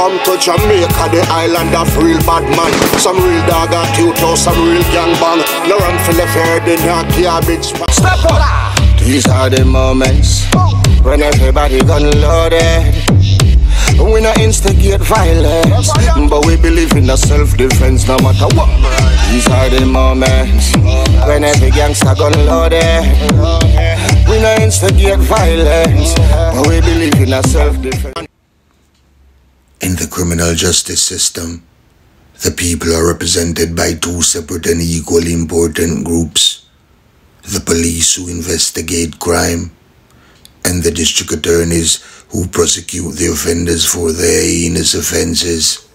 Come to Jamaica, the island of real bad man. Some real dog are cute, some real gang bang. No run for the fair, they not garbage. Step up! These are the moments when everybody gone loaded. We not instigate violence, but we believe in a self-defense no matter what. These are the moments when every gangster gone loaded. We not instigate violence, but we believe in a self-defense. In the criminal justice system, the people are represented by two separate and equally important groups. The police, who investigate crime, and the district attorneys, who prosecute the offenders for their heinous offenses.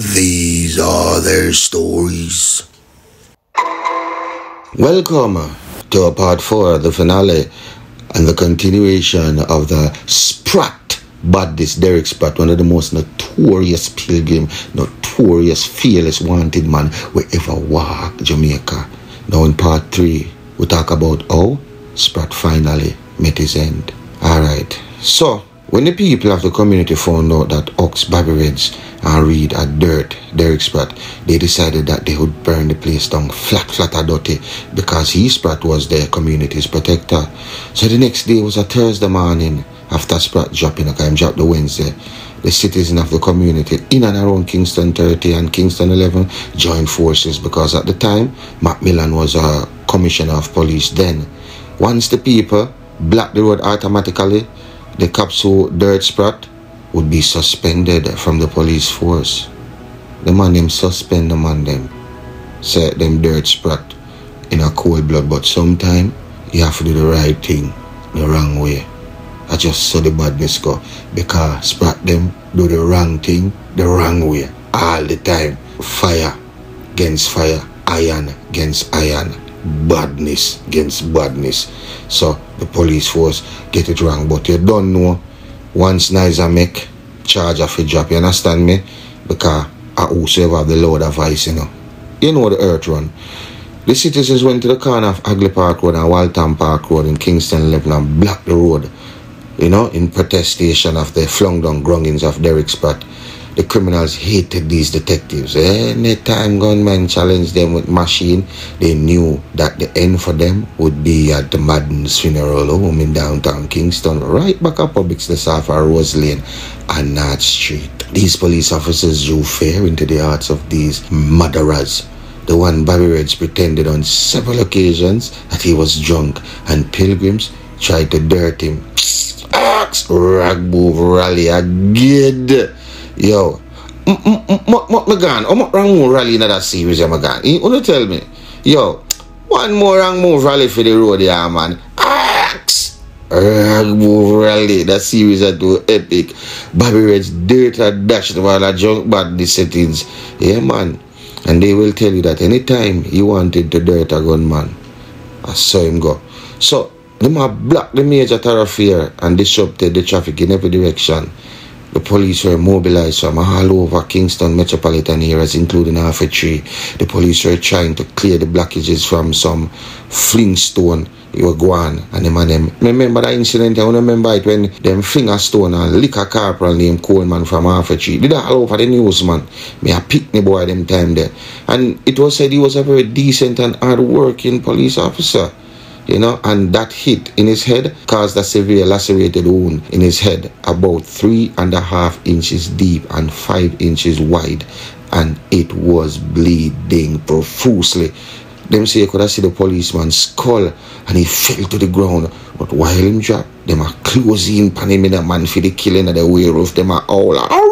These are their stories. Welcome to part 4, the finale, and the continuation of the Spratt baddies. Derrick Spratt, one of the most notorious pilgrim, notorious, fearless, wanted man we ever walked Jamaica. Now in part 3, we talk about how Spratt finally met his end. Alright, so when the people of the community found out that Ox, Babyreds and Reed had dirt Derrick Spratt, they decided that they would burn the place down flat and dirty, because he, Spratt, was their community's protector. So the next day was a Thursday morning after Spratt dropping, okay, him dropped the Wednesday. The citizens of the community in and around Kingston 30 and Kingston 11 joined forces, because at the time Macmillan was a commissioner of police. Then once the people blocked the road automatically, the cops who Derrick Spratt would be suspended from the police force. The man them suspend the man them, said them Derrick Spratt in a cold blood. But sometime you have to do the right thing the wrong way. I just saw the badness go, because Spratt them do the wrong thing the wrong way all the time. Fire against fire, iron against iron, badness against badness. So the police force get it wrong. But you don't know, once Niza make charge of a job, you understand me? Because I also have the Lord of Vice, you know. You know the earth run. The citizens went to the corner of Agley Park Road and Waltham Park Road in Kingston 11 and blocked the road, you know, in protestation of the flung down groundings of Derrick Spratt. The criminals hated these detectives. Anytime gunmen challenged them with machine, they knew that the end for them would be at the Madden's funeral home in downtown Kingston, right back at Publix, the south of Rose Lane and North Street. These police officers drew fear into the hearts of these murderers. The one Babyreds pretended on several occasions that he was drunk, and pilgrims tried to dirt him. Axe, Ragbove, Rally, Agid. Yo, what me gone? How much wrong move rally in that series am I gone? You wanna tell me? Yo, one more wrong move rally for the road, yeah, man. Axe! Wrong move rally. That series I do epic. Babyreds dirt and dash the while I junk bad the settings. Yeah, man. And they will tell you that anytime he wanted to dirt a gunman, I saw him go. So, they might block the major thoroughfare and disrupted the traffic in every direction. The police were mobilized from all over Kingston metropolitan areas, including Half a Tree. The police were trying to clear the blockages from some fling stone. They were gone, and them and them. Remember that incident? I remember it when them fling a stone and lick a corporal named Coleman from Half a Tree. Did that all over the news, man. Me a picnic boy them time there. And it was said he was a very decent and hard-working police officer. You know, and that hit in his head caused a severe lacerated wound in his head, about 3.5 inches deep and 5 inches wide, and it was bleeding profusely. Them say you could have seen the policeman's skull, and he fell to the ground. But while him dropped, them are closing upon him in a man for the killing of the werewolf. Them are all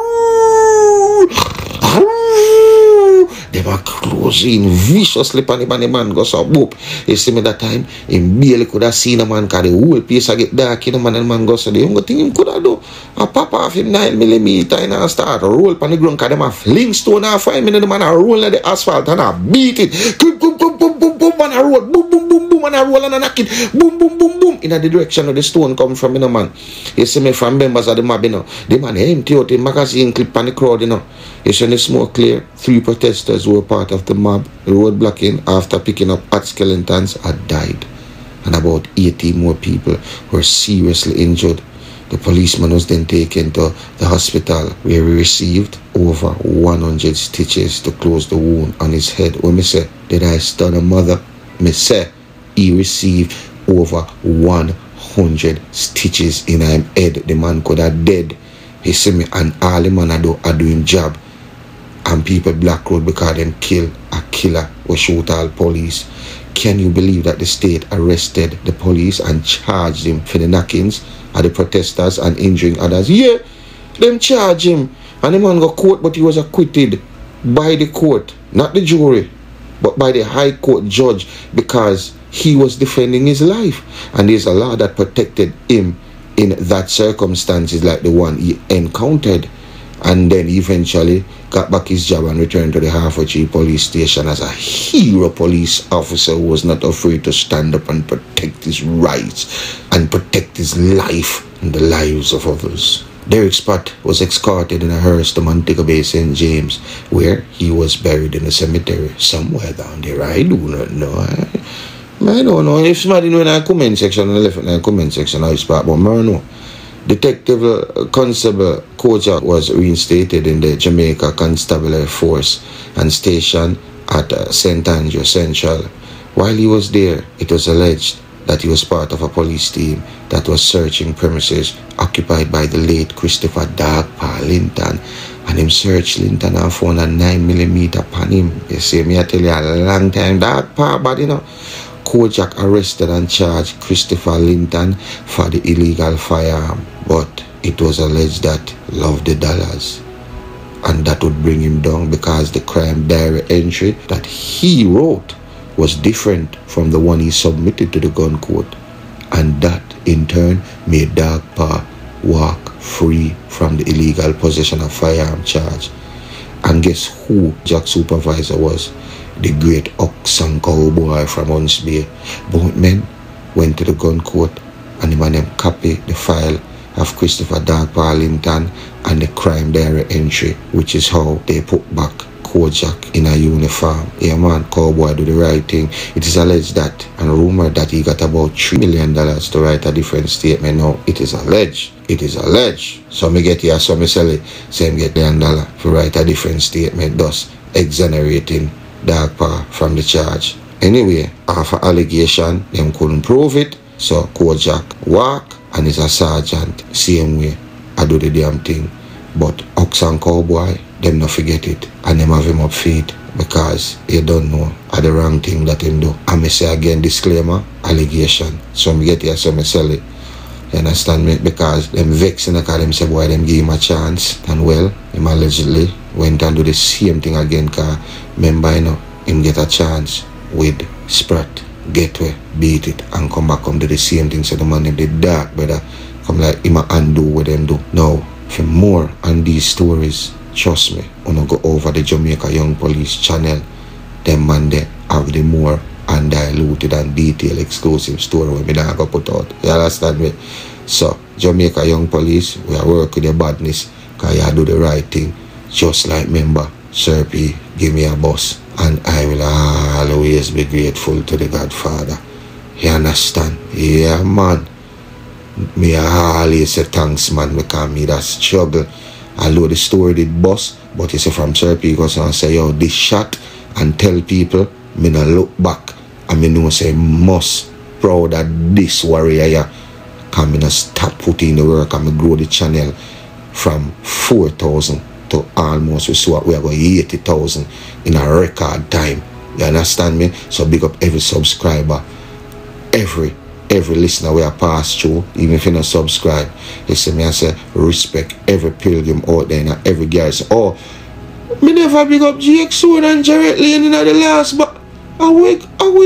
they were closing viciously upon him, and the man goes up, boop. You see me that time, he barely could have seen a man, because the whole place I get dark, you know, man, and the man goes up. The only thing he could have do, a pop off him 9mm and start roll upon the ground, because them a fling stone off him, and the man a roll on the asphalt and a beat it. Boom, boom, boom, boom, boom, boom, and a roll, boom, boom, boom, boom, and a roll and a knock it. Boom, boom, boom, boom, in the direction of the stone come from, you know, man. You see me from members of the mob, you know. The man empty out the magazine clip on the crowd, you know. You see the smoke clear. 3 protesters who were part of the mob roadblocking after picking up hot skeletons had died, and about 80 more people were seriously injured. The policeman was then taken to the hospital where he received over 100 stitches to close the wound on his head. When me say, did I stun a mother? Me say, he received over 100 stitches in him head. The man could have dead. He say me, and all the man I do him job. And people black road because them kill a killer or shoot all police. Can you believe that the state arrested the police and charged him for the knockings of the protesters and injuring others? Yeah, them charge him. And the man got caught, but he was acquitted by the court, not the jury, but by the high court judge, because he was defending his life. And there's a law that protected him in that circumstances like the one he encountered. And then eventually got back his job and returned to the Half a Tree police station as a hero police officer who was not afraid to stand up and protect his rights and protect his life and the lives of others. Derrick Spratt was escorted in a hearse to Montego Bay, Saint James, where he was buried in a cemetery somewhere down there. I do not know. I don't know. If somebody know in the comment section, I left in the comment section, I Spratt, but I know. Detective Constable Kojak was reinstated in the Jamaica Constabulary Force and stationed at Saint Andrew Central. While he was there, it was alleged that he was part of a police team that was searching premises occupied by the late Christopher Dog Paw Linton. And him search Linton and found a 9mm upon him. You see, me I tell you a long time, Dog Paw, but you know. Kojak arrested and charged Christopher Linton for the illegal firearm, but it was alleged that loved the dollars and that would bring him down because the crime diary entry that he wrote was different from the one he submitted to the gun court, and that in turn made Dog Paw walk free from the illegal possession of firearm charge. And guess who Jack's supervisor was? The great Oxon cowboy from Hunts Bay. Both men went to the gun court and the man them copy the file of Christopher Dog Paw Linton and the crime diary entry, which is how they put back Kojak in a uniform. Yeah man, cowboy do the right thing. It is alleged that and rumored that he got about $3 million to write a different statement. Now it is alleged. It is alleged. So me get here, so me sell it. Same get $1 to write a different statement, thus exonerating Dog Paw from the charge. Anyway, after allegation, them couldn't prove it, so Kojak walk and is a sergeant. Same way, I do the damn thing. But Ox and Cowboy, them not forget it, and them have him up feet because you don't know are the wrong thing that him do. And me say again, disclaimer, allegation. So me get here, so me sell it. You understand me? Because them vexing because them say boy them give him a chance, and well, him allegedly went and do the same thing again because remember you know him get a chance with Spratt, Gateway, beat it and come back come do the same thing. So the man him did dark brother come like him and do what them do. Now for more on these stories, trust me, I'm gonna go over the Jamaica Young Police channel. Them man they have the more undiluted and detailed exclusive story when me dog go put out. You understand me? So, Jamaica Young Police, we are working the badness because you do the right thing. Just like member, Sir P, give me a bus and I will always be grateful to the Godfather. You understand? Yeah, man. Me always say thanks, man, because me that struggle. Although the story did bust, but you see from Sir P, because I say, yo, this shot and tell people, me no look back. And I know say must proud of this warrior here. Can me stop putting the work and me grow the channel from 4,000 to almost we saw we are going 80,000 in a record time. You understand me? So big up every subscriber, every listener we are passed through, even if you not subscribe. You see me I say respect every pilgrim out there and every garrison. Oh, me never big up GX and Jarrett Lane in the last, but I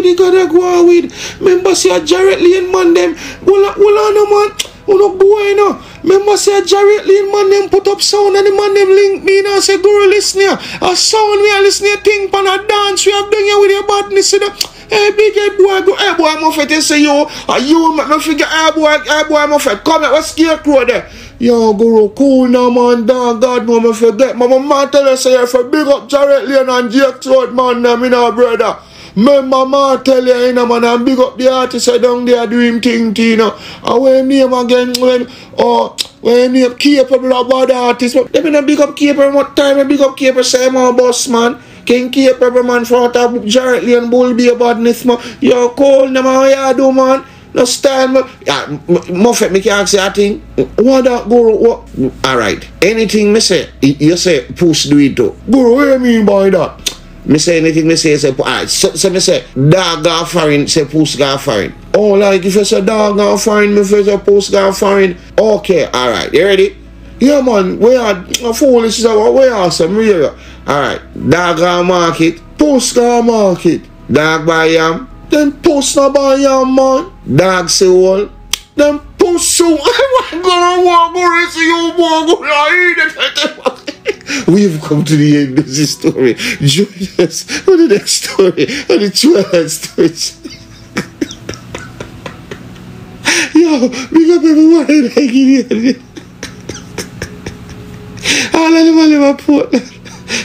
they gotta go with. Remember say Jarrett Lane man them. Hold on, man. Remember say Jarrett Lane man them put up sound and the man them link me and I say girl listen here. A sound we are listening thing pan a dance we have done here with your badness. You know? Hey big boy go hey boy Muffet they say yo you make me figure hey boy Muffet come here what scarecrow there. Yo guru cool now man dog God no me forget. Mama man tell us say for big up Jarrett Lane and Jake Throat man them in our brother. Remember Martel, you know, man, and big up the artist down there doing thing, you know. And when name again, when name capable about the artist, they been a big up capable, what time a big up capable, Simon Boss, man. Can keep every man for out of Jarrett Lane bull be about this man. You're cold, no man, what you do, man? No stand, man. Yeah, Muffet, me can't say that thing. What that, Guru? What? Alright, anything me say, you say, push do it too. Guru, what do you mean by that? Me say anything me say, alright, so me say, dog go foreign, say push go foreign. Oh, like if you say dog go foreign, me say push go foreign. Okay, alright, you ready? Yeah, man, we are foolish, we are some real. Alright, dog go market, post go market, dog buy yam, then post no buy yam, man. Dog say all, then post so I'm gonna walk over to you, boy. We've come to the end of this story. Join us for the next story on the True Island Stories. Yo, big up everyone in Nigeria. All of them are Liverpool.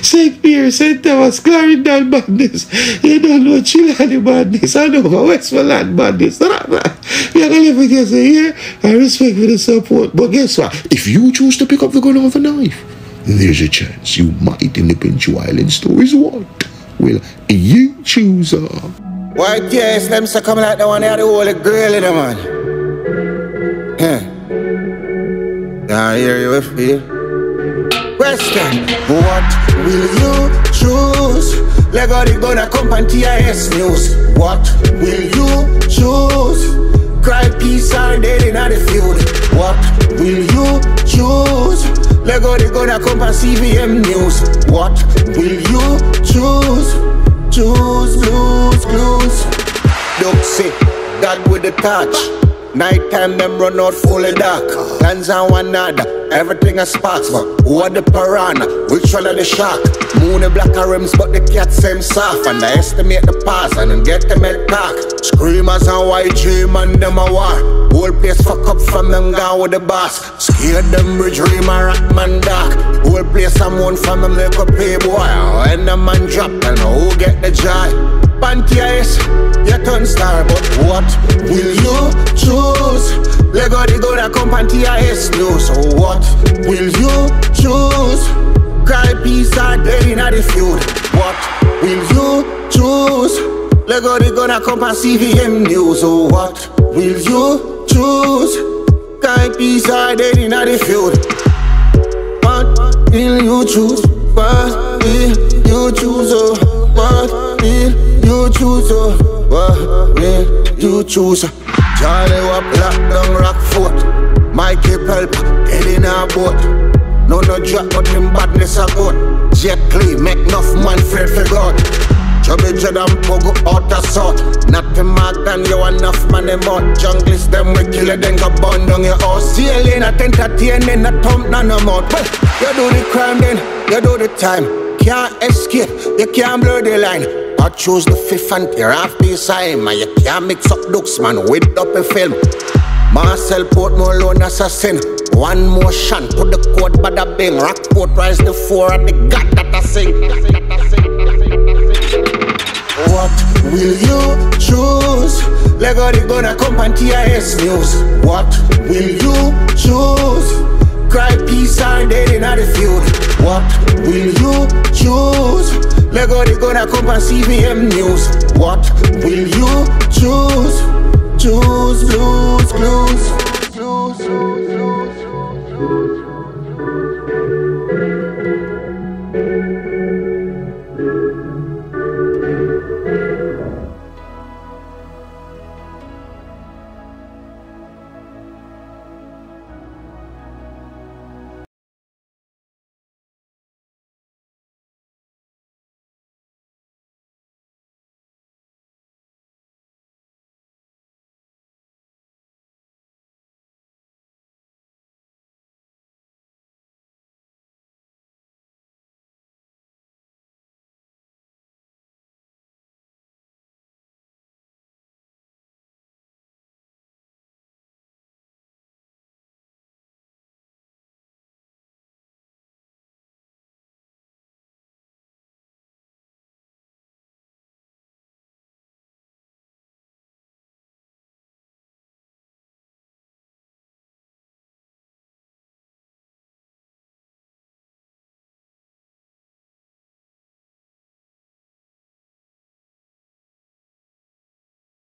St. Pierre, St. Thomas, Clarendon Madness. You don't know Chilani Madness. I know Westmoreland Madness. We're gonna live with us here. I respect for the support. But guess what? If you choose to pick up the gun of a knife, there's a chance you might end up in True Island Stories. What will you choose? Why, yes, them so come like the one out of all the girl in the man. Huh. I hear you, I feel. Question, what will you choose? Lego the gonna come on T.I.S. news. What will you choose? Cry peace are dead in the field. What will you choose? Lego the gonna come on C.V.M. news. What will you choose? Choose, lose, lose. Don't say that with the touch. Night time them run out full of dark. Guns on one another, everything a sparks. But who are the piranha, which one are the shark? Moon the black rims but the cats same soft. And I estimate the pass and get them head back. Screamers and white dream and them a war. Whole place fuck up from them gone with the boss. Scared them bridge dream a rat man dark. Whole place someone from them like a playboy. When the man drop and who get the joy? Panties, you turn star, but what will you choose? Lego the go that come Panties news. So what will you choose? Cry peace are dead in the field. What will you choose? Lego the go that come C.V.M. news. So what will you choose? Cry peace are dead in the field. What will you choose? What will you choose? Oh, what will you choose, oh, what will you choose? Charlie was black down Rockport. Mikey Pelpa, head in a boat. No, no drop, but him badness a goat. Jet Lee, make enough man afraid for God. Chubby Jordan, Pogo, out of sort. Nothing more than you enough man them out. Junglies, them we kill it, then go burn down your house. See a lane at 10:30 and then a thump down them out. Well, you do the crime then, you do the time. Can't escape, you can't blow the line. I choose the fifth and tear off this time. And you can't mix up looks, man, with up a film. Marcel Portmore lone assassin. One motion to the court, bada bing. Rockport rise the four and the god that I sing. What will you choose? Lego the gonna come on T.I.S. news. What will you choose? Cry peace are dead in the field. What will you choose? Lego they gonna come on C.V.M. news. What will you choose? Choose blue.